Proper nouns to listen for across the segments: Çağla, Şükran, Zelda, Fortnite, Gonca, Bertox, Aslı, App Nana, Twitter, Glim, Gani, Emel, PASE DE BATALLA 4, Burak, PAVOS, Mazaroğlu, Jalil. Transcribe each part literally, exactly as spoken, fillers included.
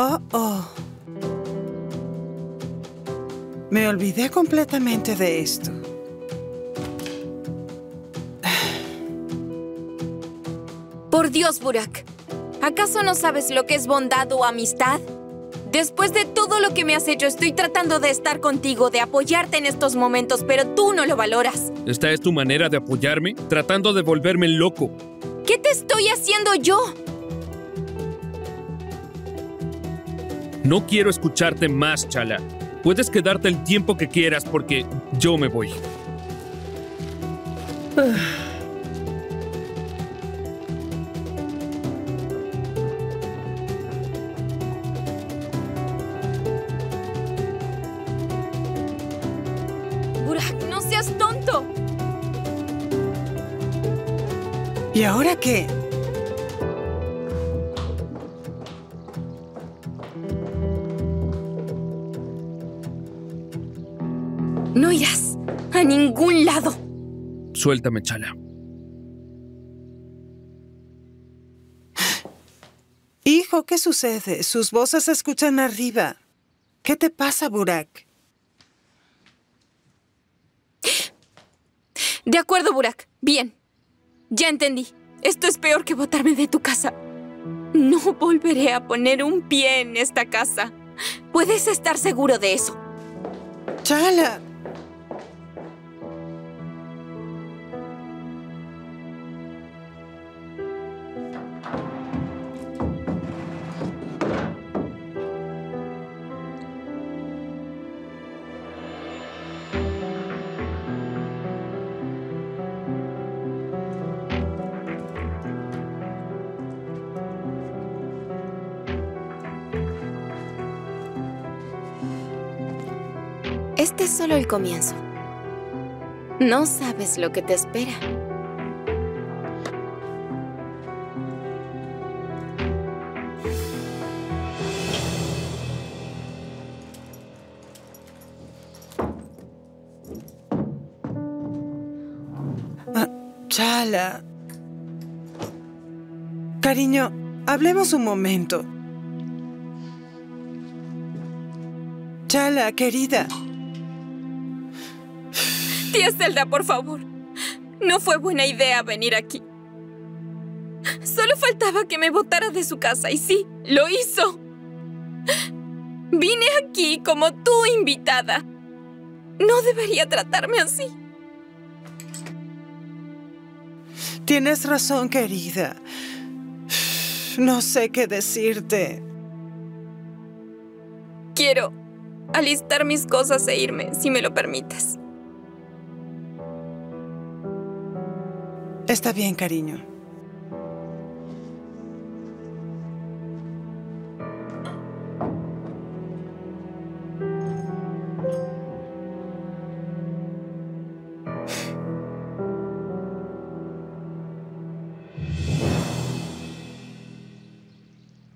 Oh, oh. Me olvidé completamente de esto. Por Dios, Burak. ¿Acaso no sabes lo que es bondad o amistad? Después de todo lo que me has hecho, estoy tratando de estar contigo, de apoyarte en estos momentos, pero tú no lo valoras. ¿Esta es tu manera de apoyarme? Tratando de volverme loco. ¿Qué te estoy haciendo yo? No quiero escucharte más, Çağla. Puedes quedarte el tiempo que quieras porque yo me voy. Uh. ¿Y ahora qué? No irás a ningún lado. Suéltame, Çağla. Hijo, ¿qué sucede? Sus voces se escuchan arriba. ¿Qué te pasa, Burak? De acuerdo, Burak. Bien. Ya entendí. Esto es peor que botarme de tu casa. No volveré a poner un pie en esta casa. Puedes estar seguro de eso. ¡Çağla! Este es solo el comienzo. No sabes lo que te espera. Ah, Çağla. Cariño, hablemos un momento. Çağla, querida. Tía Zelda, por favor. No fue buena idea venir aquí. Solo faltaba que me botara de su casa, y sí, lo hizo. Vine aquí como tu invitada. No debería tratarme así. Tienes razón, querida. No sé qué decirte. Quiero alistar mis cosas e irme, si me lo permites. Está bien, cariño.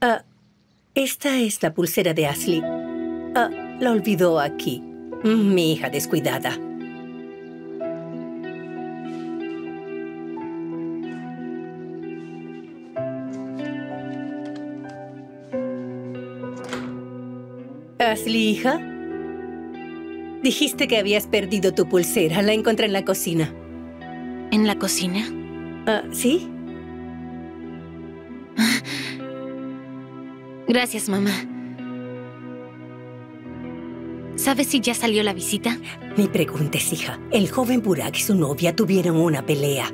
Ah, esta es la pulsera de Ashley. Ah, la olvidó aquí. Mi hija descuidada. Ashley, hija. Dijiste que habías perdido tu pulsera. La encontré en la cocina. ¿En la cocina? Uh, ¿Sí? Gracias, mamá. ¿Sabes si ya salió la visita? Ni preguntes, hija. El joven Burak y su novia tuvieron una pelea.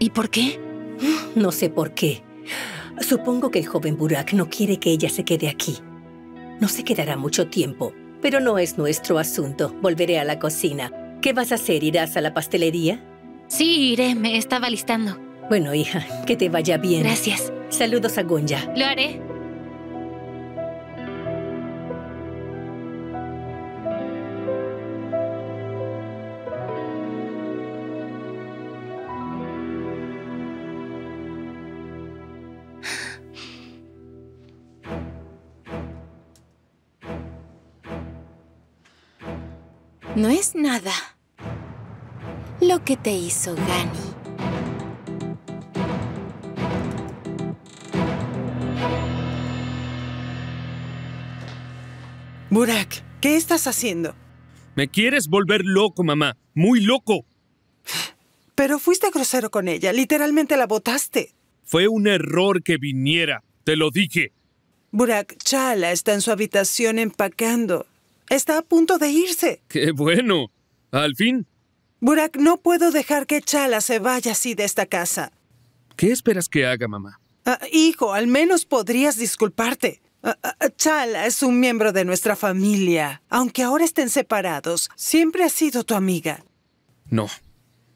¿Y por qué? No sé por qué. Supongo que el joven Burak no quiere que ella se quede aquí. No se quedará mucho tiempo, pero no es nuestro asunto. Volveré a la cocina. ¿Qué vas a hacer? ¿Irás a la pastelería? Sí, iré. Me estaba listando. Bueno, hija, que te vaya bien. Gracias. Saludos a Gonca. Lo haré. No es nada lo que te hizo Gani. Burak, ¿qué estás haciendo? Me quieres volver loco, mamá. Muy loco. Pero fuiste grosero con ella. Literalmente la botaste. Fue un error que viniera. Te lo dije. Burak, Çağla está en su habitación empacando. Está a punto de irse. ¡Qué bueno! Al fin. Burak, no puedo dejar que Çağla se vaya así de esta casa. ¿Qué esperas que haga, mamá? Ah, hijo, al menos podrías disculparte. Ah, ah, Çağla es un miembro de nuestra familia. Aunque ahora estén separados, siempre ha sido tu amiga. No,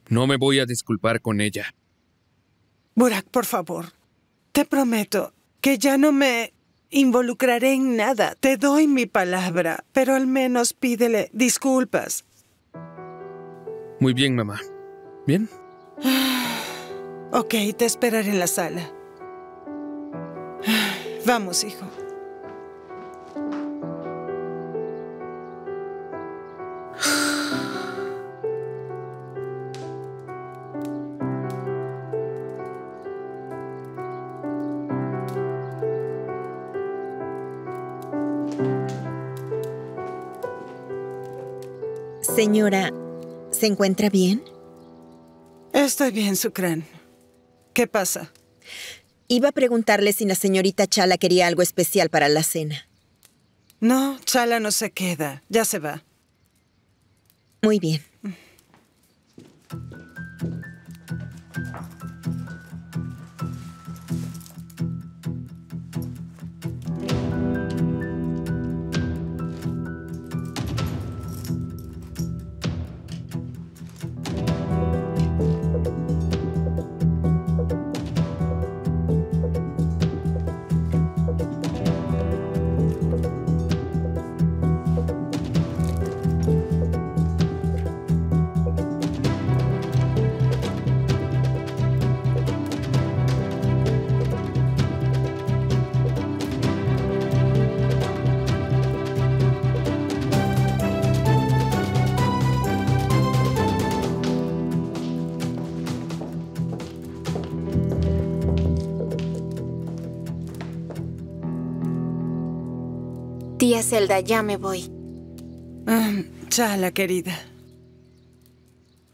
no me voy a disculpar con ella. Burak, por favor, te prometo que ya no me involucraré en nada. Te doy mi palabra, pero al menos pídele disculpas. Muy bien, mamá. ¿Bien? Ok, te esperaré en la sala. Vamos, hijo. Señora, ¿se encuentra bien? Estoy bien, Şükran. ¿Qué pasa? Iba a preguntarle si la señorita Çağla quería algo especial para la cena. No, Çağla no se queda. Ya se va. Muy bien. Tía Zelda, ya me voy. Um, Çağla, querida.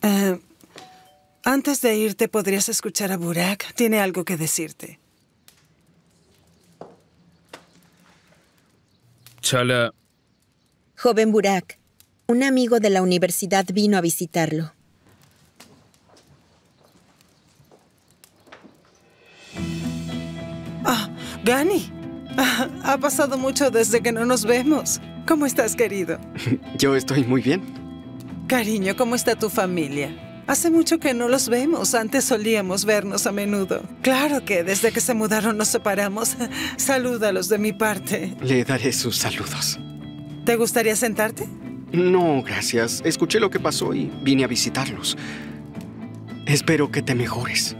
Uh, antes de irte, ¿podrías escuchar a Burak? Tiene algo que decirte. Çağla. Joven Burak, un amigo de la universidad vino a visitarlo. Ah, Gani. Ha pasado mucho desde que no nos vemos. ¿Cómo estás, querido? Yo estoy muy bien. Cariño, ¿cómo está tu familia? Hace mucho que no los vemos. Antes solíamos vernos a menudo. Claro que desde que se mudaron nos separamos. Salúdalos de mi parte. Le daré sus saludos. ¿Te gustaría sentarte? No, gracias. Escuché lo que pasó y vine a visitarlos. Espero que te mejores.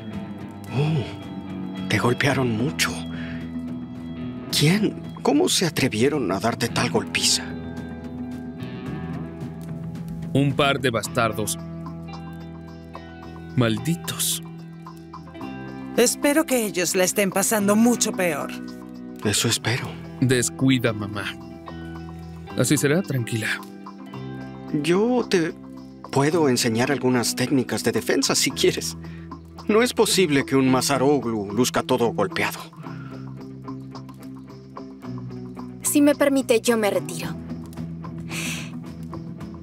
Oh, te golpearon mucho. ¿Quién? ¿Cómo se atrevieron a darte tal golpiza? Un par de bastardos. Malditos. Espero que ellos la estén pasando mucho peor. Eso espero. Descuida, mamá. Así será, tranquila. Yo te puedo enseñar algunas técnicas de defensa si quieres. No es posible que un Mazaroğlu luzca todo golpeado. Si me permite, yo me retiro.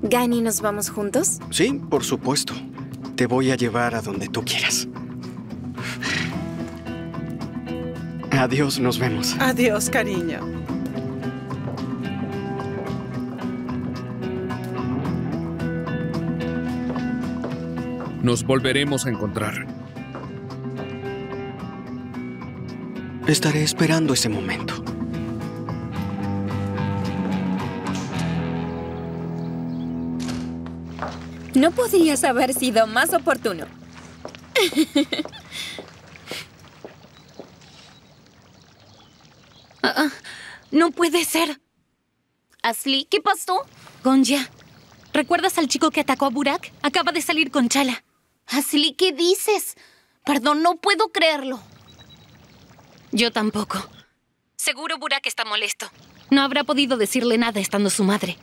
Gani, ¿nos vamos juntos? Sí, por supuesto. Te voy a llevar a donde tú quieras. Adiós, nos vemos. Adiós, cariño. Nos volveremos a encontrar. Estaré esperando ese momento. No podrías haber sido más oportuno. uh, no puede ser. Aslı, ¿qué pasó? Gonca, ¿recuerdas al chico que atacó a Burak? Acaba de salir con Çağla. Aslı, ¿qué dices? Perdón, no puedo creerlo. Yo tampoco. Seguro Burak está molesto. No habrá podido decirle nada estando su madre.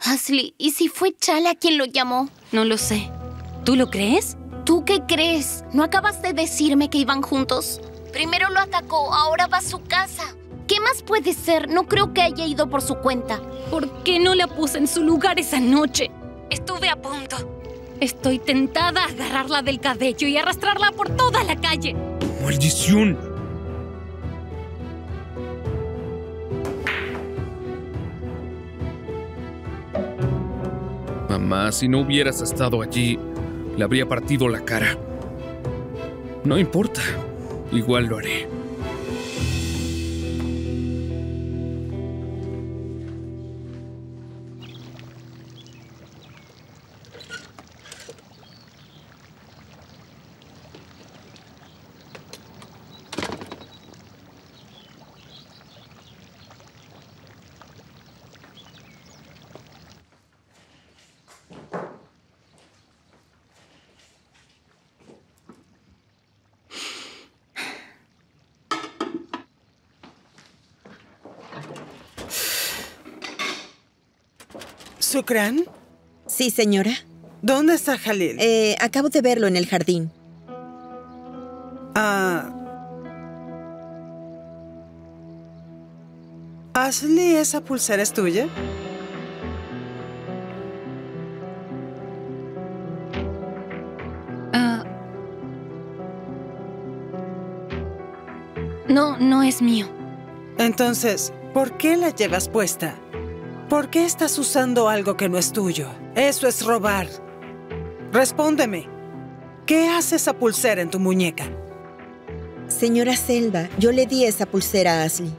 Ashley, ¿y si fue Çağla quien lo llamó? No lo sé. ¿Tú lo crees? ¿Tú qué crees? ¿No acabas de decirme que iban juntos? Primero lo atacó, ahora va a su casa. ¿Qué más puede ser? No creo que haya ido por su cuenta. ¿Por qué no la puse en su lugar esa noche? Estuve a punto. Estoy tentada a agarrarla del cabello y arrastrarla por toda la calle. ¡Maldición! Mamá, si no hubieras estado allí, le habría partido la cara. No importa, igual lo haré. ¿Şükran? Sí, señora. ¿Dónde está Jalil? Eh, acabo de verlo en el jardín. Ah. ¿Ashley, esa pulsera es tuya? Ah. No, no es mío. Entonces, ¿por qué la llevas puesta? ¿Por qué estás usando algo que no es tuyo? Eso es robar. Respóndeme. ¿Qué hace esa pulsera en tu muñeca? Señora Zelda, yo le di esa pulsera a Ashley.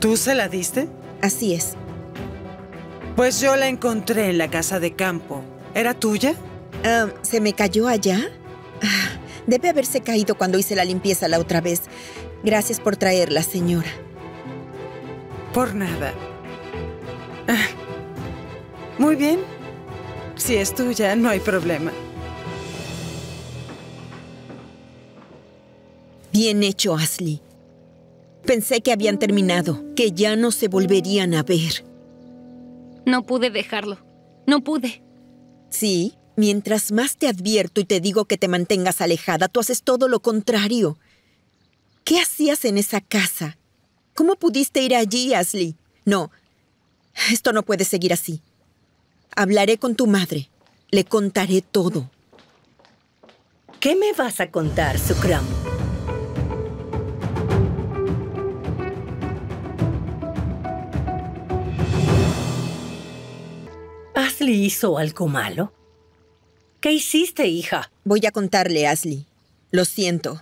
¿Tú se la diste? Así es. Pues yo la encontré en la casa de campo. ¿Era tuya? Uh, ¿Se me cayó allá? Ah, debe haberse caído cuando hice la limpieza la otra vez. Gracias por traerla, señora. Por nada. Ah, muy bien. Si es tuya, no hay problema. Bien hecho, Ashley. Pensé que habían terminado, que ya no se volverían a ver. No pude dejarlo. No pude. Sí, mientras más te advierto y te digo que te mantengas alejada, tú haces todo lo contrario. ¿Qué hacías en esa casa? ¿Cómo pudiste ir allí, Ashley? No. Esto no puede seguir así. Hablaré con tu madre. Le contaré todo. ¿Qué me vas a contar, Şükran? ¿Ashley hizo algo malo? ¿Qué hiciste, hija? Voy a contarle, Ashley. Lo siento.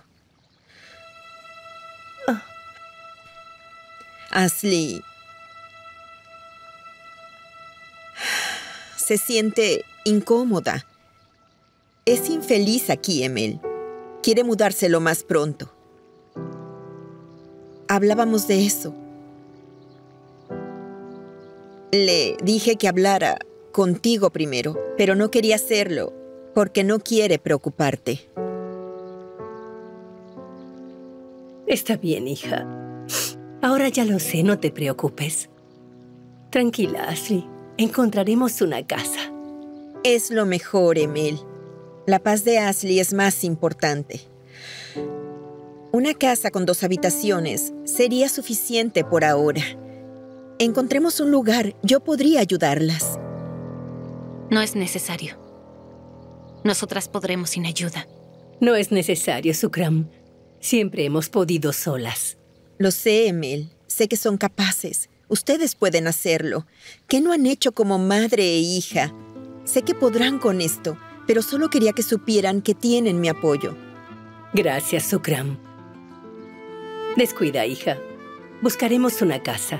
Ah. Ashley... se siente incómoda. Es infeliz aquí, Emel. Quiere mudarse lo más pronto. Hablábamos de eso. Le dije que hablara contigo primero, pero no quería hacerlo porque no quiere preocuparte. Está bien, hija. Ahora ya lo sé, no te preocupes. Tranquila, Ashley. Encontraremos una casa. Es lo mejor, Emel. La paz de Ashley es más importante. Una casa con dos habitaciones sería suficiente por ahora. Encontremos un lugar. Yo podría ayudarlas. No es necesario. Nosotras podremos sin ayuda. No es necesario, Şükran. Siempre hemos podido solas. Lo sé, Emel. Sé que son capaces. Ustedes pueden hacerlo. ¿Qué no han hecho como madre e hija? Sé que podrán con esto, pero solo quería que supieran que tienen mi apoyo. Gracias, Şükran. Descuida, hija. Buscaremos una casa.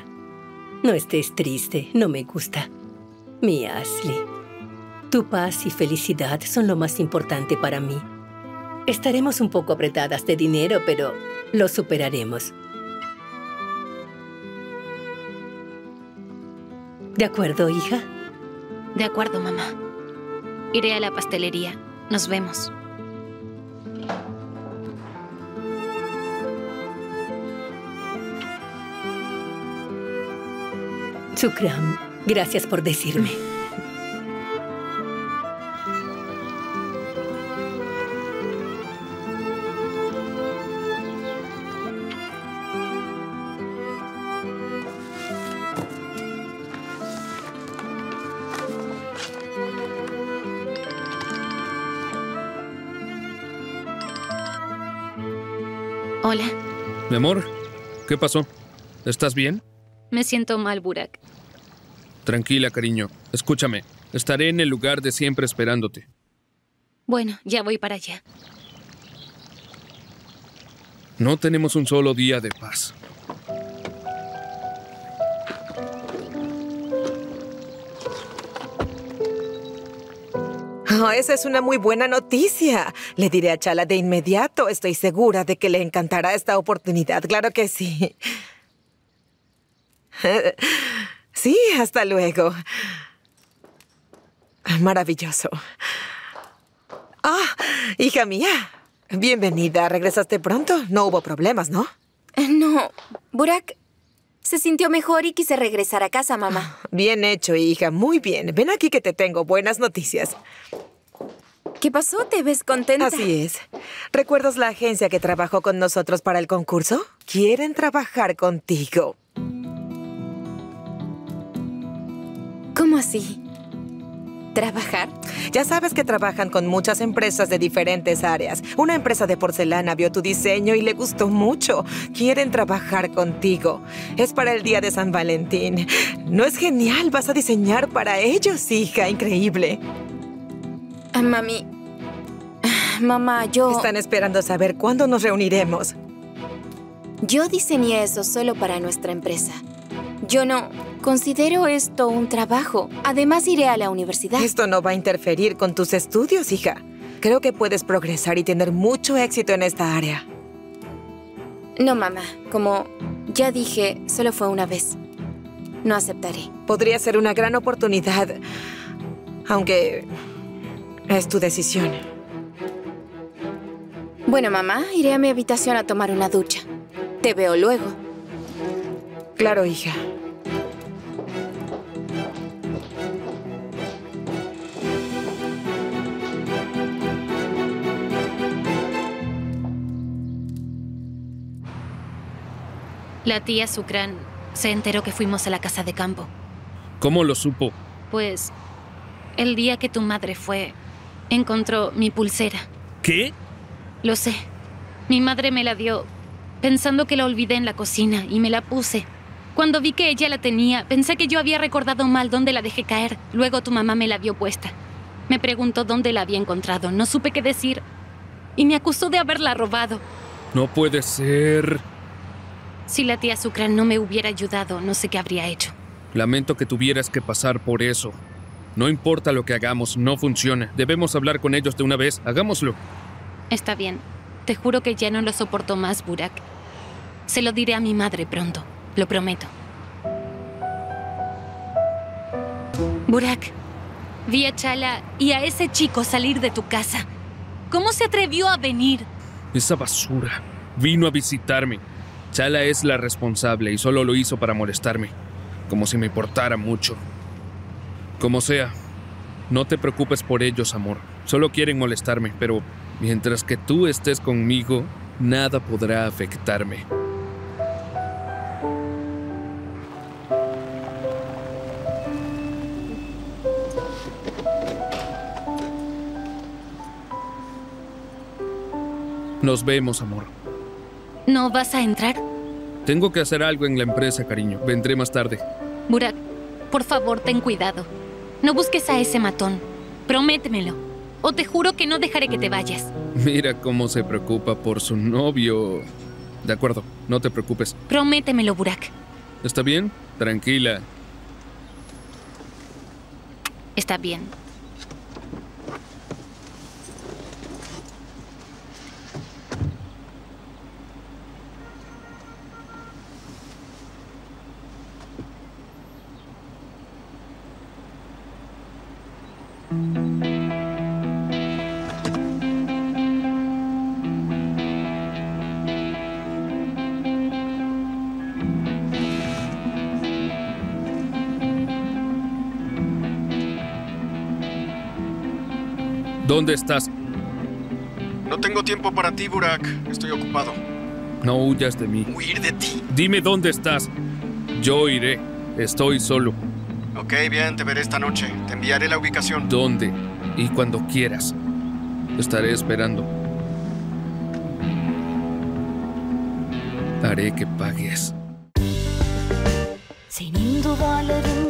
No estés triste, no me gusta. Mi Ashley, tu paz y felicidad son lo más importante para mí. Estaremos un poco apretadas de dinero, pero lo superaremos. ¿De acuerdo, hija? De acuerdo, mamá. Iré a la pastelería. Nos vemos. Şükran, gracias por decirme. Hola. Mi amor, ¿qué pasó? ¿Estás bien? Me siento mal, Burak. Tranquila, cariño. Escúchame. Estaré en el lugar de siempre esperándote. Bueno, ya voy para allá. No tenemos un solo día de paz. Oh, esa es una muy buena noticia. Le diré a Çağla de inmediato. Estoy segura de que le encantará esta oportunidad. Claro que sí. Sí, hasta luego. Maravilloso. Ah, oh, hija mía. Bienvenida. ¿Regresaste pronto? No hubo problemas, ¿no? No. Burak se sintió mejor y quise regresar a casa, mamá. Bien hecho, hija. Muy bien. Ven aquí que te tengo buenas noticias. ¿Qué pasó? ¿Te ves contenta? Así es. ¿Recuerdas la agencia que trabajó con nosotros para el concurso? Quieren trabajar contigo. ¿Cómo así? ¿Trabajar? Ya sabes que trabajan con muchas empresas de diferentes áreas. Una empresa de porcelana vio tu diseño y le gustó mucho. Quieren trabajar contigo. Es para el día de San Valentín. ¿No es genial? Vas a diseñar para ellos, hija. Increíble. Ah, mami. Ah, mamá, yo... Están esperando saber cuándo nos reuniremos. Yo diseñé eso solo para nuestra empresa. Yo no... Considero esto un trabajo. Además, iré a la universidad. Esto no va a interferir con tus estudios, hija. Creo que puedes progresar y tener mucho éxito en esta área. No, mamá. Como ya dije, solo fue una vez. No aceptaré. Podría ser una gran oportunidad, aunque es tu decisión. Bueno, mamá, iré a mi habitación a tomar una ducha. Te veo luego. Claro, hija. La tía Şükran se enteró que fuimos a la casa de campo. ¿Cómo lo supo? Pues, el día que tu madre fue, encontró mi pulsera. ¿Qué? Lo sé. Mi madre me la dio, pensando que la olvidé en la cocina, y me la puse. Cuando vi que ella la tenía, pensé que yo había recordado mal dónde la dejé caer. Luego tu mamá me la vio puesta. Me preguntó dónde la había encontrado. No supe qué decir, y me acusó de haberla robado. No puede ser... Si la tía Şükran no me hubiera ayudado, no sé qué habría hecho. Lamento que tuvieras que pasar por eso. No importa lo que hagamos, no funciona. Debemos hablar con ellos de una vez. Hagámoslo. Está bien. Te juro que ya no lo soporto más, Burak. Se lo diré a mi madre pronto. Lo prometo. Burak, vi a Çağla y a ese chico salir de tu casa. ¿Cómo se atrevió a venir? Esa basura vino a visitarme. Çağla es la responsable y solo lo hizo para molestarme, como si me importara mucho. Como sea, no te preocupes por ellos, amor. Solo quieren molestarme, pero mientras que tú estés conmigo, nada podrá afectarme. Nos vemos, amor. ¿No vas a entrar? Tengo que hacer algo en la empresa, cariño. Vendré más tarde. Burak, por favor, ten cuidado. No busques a ese matón. Prométemelo. O te juro que no dejaré que te vayas. Mira cómo se preocupa por su novio. De acuerdo, no te preocupes. Prométemelo, Burak. ¿Está bien? Tranquila. Está bien. ¿Dónde estás? No tengo tiempo para ti, Burak. Estoy ocupado. No huyas de mí. ¿Huir de ti? Dime dónde estás. Yo iré. Estoy solo. Ok, bien. Te veré esta noche. Te enviaré la ubicación. ¿Dónde? Y cuando quieras. Estaré esperando. Haré que pagues. Senin duvarların